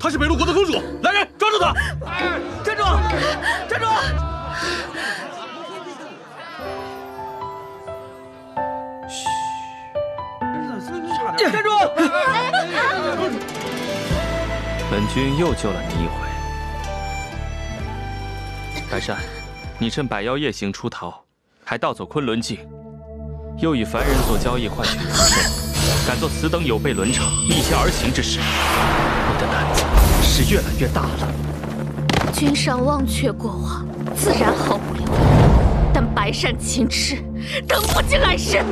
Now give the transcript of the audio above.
她是北陆国的公主！来人，抓住她！哎，站住！站住！嘘，站住！本君又救了你一回。白善，你趁百妖夜行出逃，还盗走昆仑镜，又以凡人做交易换取人身。 敢做此等有悖伦常、逆邪而行之事，你的胆子是越来越大了。君上忘却过往，自然毫不留恋，但白善情痴，等不及来世。